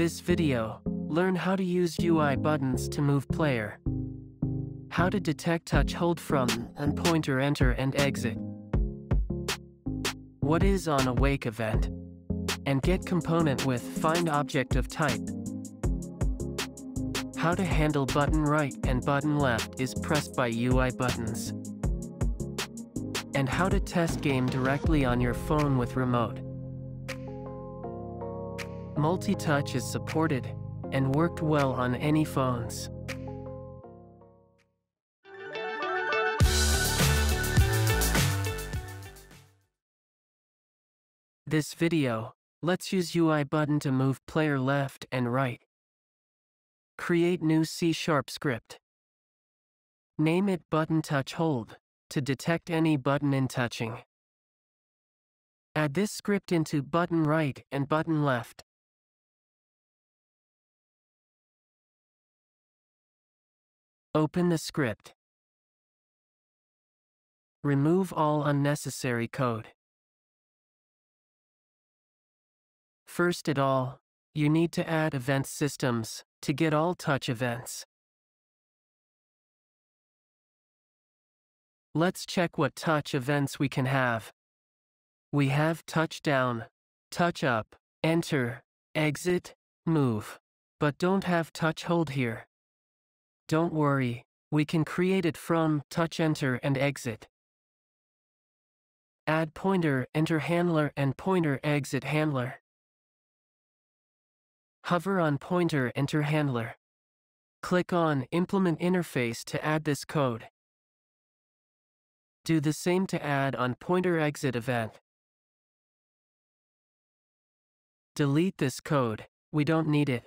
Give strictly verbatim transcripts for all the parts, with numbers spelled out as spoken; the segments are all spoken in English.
this video, learn how to use U I buttons to move player, how to detect touch hold from and pointer enter and exit, what is on awake event, and get component with find object of type. How to handle button right and button left is pressed by U I buttons, and how to test game directly on your phone with remote. Multi-touch is supported and worked well on any phones. This video, let's use U I button to move player left and right. Create new C sharp script. Name it ButtonTouchHold to detect any button in touching. Add this script into ButtonRight and ButtonLeft. Open the script. Remove all unnecessary code. First of all, you need to add event systems to get all touch events. Let's check what touch events we can have. We have touch down, touch up, enter, exit, move, but don't have touch hold here. Don't worry, we can create it from touch enter and exit. Add pointer enter handler and pointer exit handler. Hover on Pointer Enter Handler. Click on Implement Interface to add this code. Do the same to add on Pointer Exit Event. Delete this code, we don't need it.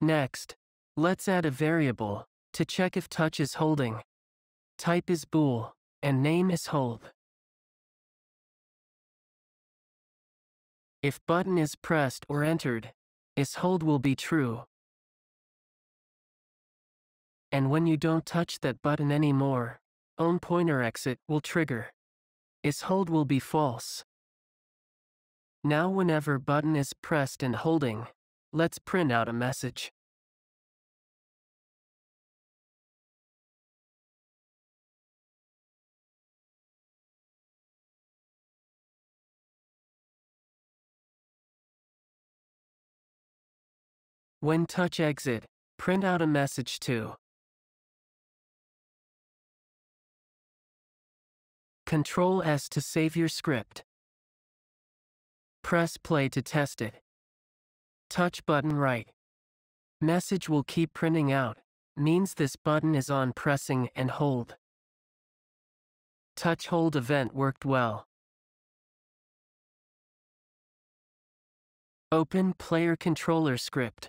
Next, let's add a variable to check if touch is holding. Type is bool, and name is hold. If button is pressed or entered, is hold will be true. And when you don't touch that button anymore, OnPointerExit will trigger. Is hold will be false. Now whenever button is pressed and holding, let's print out a message. When touch exit, print out a message to Control S to save your script. Press play to test it. Touch button right. Message will keep printing out, means this button is on pressing and hold. Touch hold event worked well. Open PlayerController script.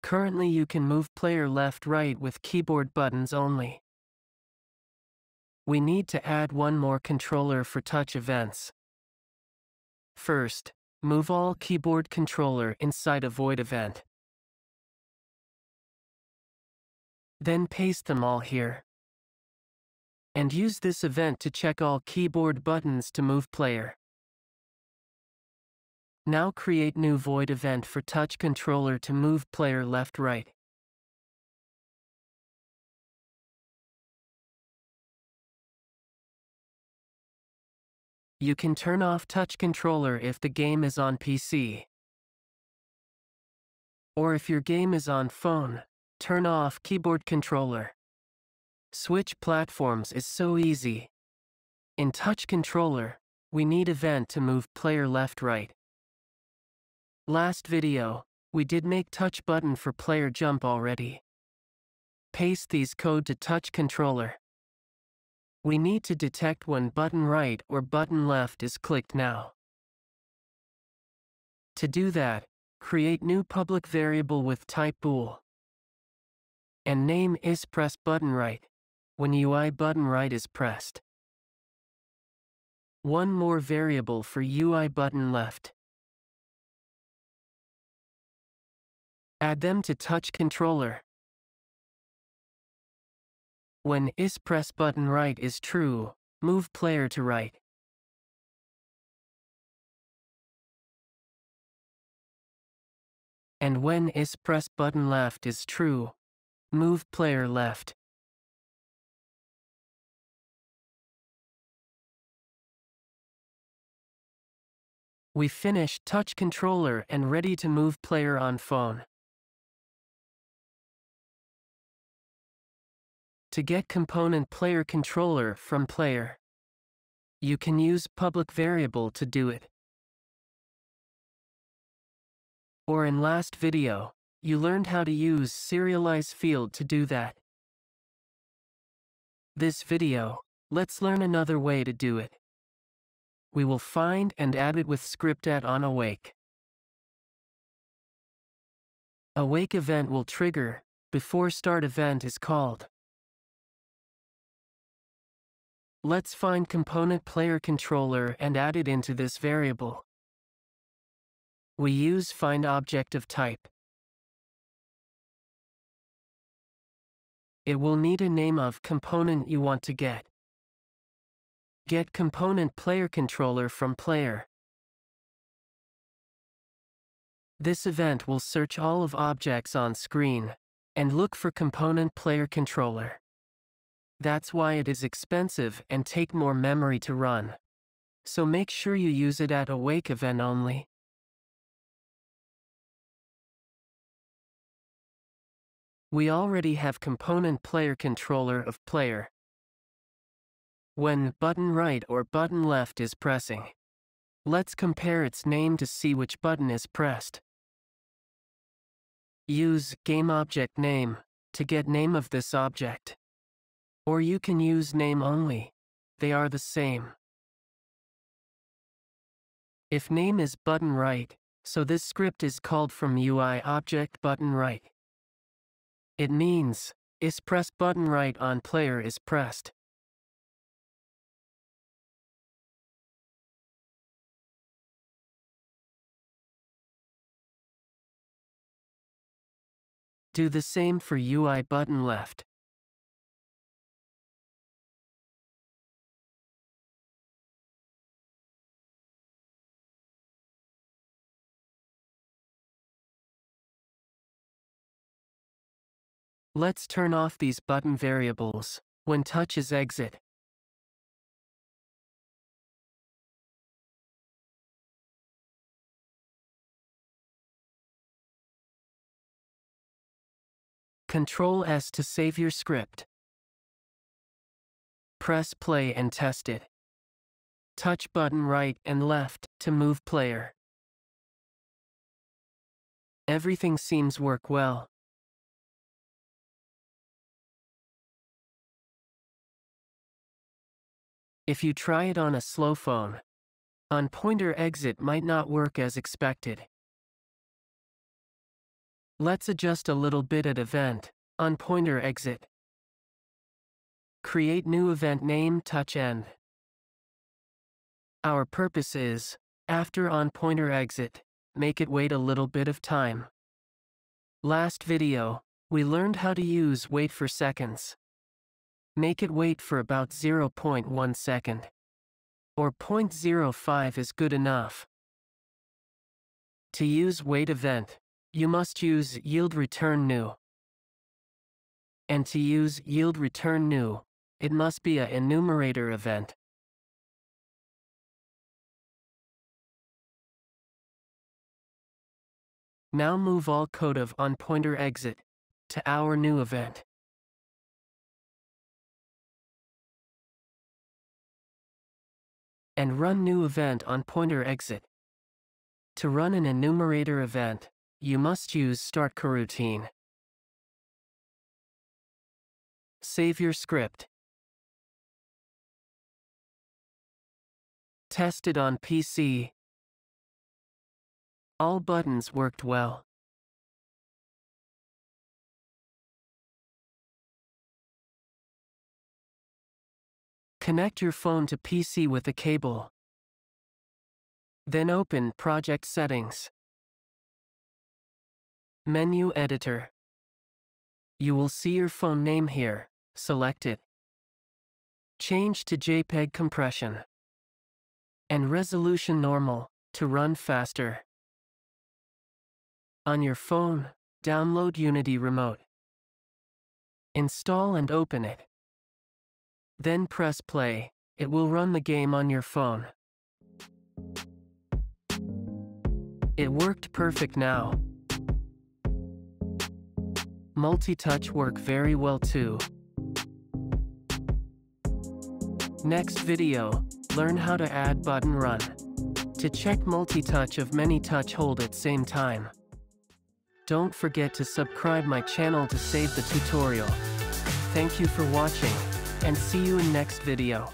Currently you can move player left-right with keyboard buttons only. We need to add one more controller for touch events. First, move all keyboard controller inside a void event. Then paste them all here. And use this event to check all keyboard buttons to move player. Now create new void event for touch controller to move player left-right. You can turn off touch controller if the game is on P C. Or if your game is on phone, turn off keyboard controller. Switch platforms is so easy. In touch controller, we need event to move player left-right. Last video, we did make touch button for player jump already. Paste these code to touch controller. We need to detect when button right or button left is clicked now. To do that, create new public variable with type bool. And name is press button right, when U I button right is pressed. One more variable for U I button left. Add them to touch controller. When is press button right is true, move player to right. and when is press button left is true, move player left. We finish touch controller and ready to move player on phone. To get component player controller from player, you can use public variable to do it. Or in last video, you learned how to use serialize field to do that. This video, let's learn another way to do it. We will find and add it with script at on awake. Awake event will trigger before start event is called. Let's find component player controller and add it into this variable. We use find object of type. It will need a name of component you want to get. Get component player controller from player. This event will search all of objects on screen and look for component player controller. That's why it is expensive and take more memory to run. So make sure you use it at awake event only. We already have component player controller of player. When button right or button left is pressing, let's compare its name to see which button is pressed. Use game object name to get name of this object. Or you can use name only, they are the same. If name is button right, so this script is called from U I object button right. It means, is pressed button right on player is pressed. Do the same for U I button left. Let's turn off these button variables when touch is exit. Control S to save your script. Press play and test it. Touch button right and left to move player. Everything seems work well. If you try it on a slow phone, OnPointerExit might not work as expected. Let's adjust a little bit at event, OnPointerExit. Create new event name touch end. Our purpose is, after OnPointerExit, make it wait a little bit of time. Last video, we learned how to use wait for seconds. Make it wait for about zero point one second. Or zero point zero five is good enough. To use wait event, you must use yield return new. And to use yield return new, it must be an enumerator event. Now move all code of OnPointerExit to our new event. And run new event on pointer exit. To run an enumerator event, you must use StartCoroutine. Save your script. Test it on P C. All buttons worked well. Connect your phone to P C with a cable. Then open Project Settings. Menu Editor. You will see your phone name here, select it. Change to JPEG compression. And resolution normal, to run faster. On your phone, download Unity Remote. Install and open it. Then press play. It will run the game on your phone. It worked perfect now. Multi-touch work very well too. Next video, learn how to add button run. To check multi-touch of many touch hold at same time. Don't forget to subscribe my channel to save the tutorial. Thank you for watching, and see you in next video.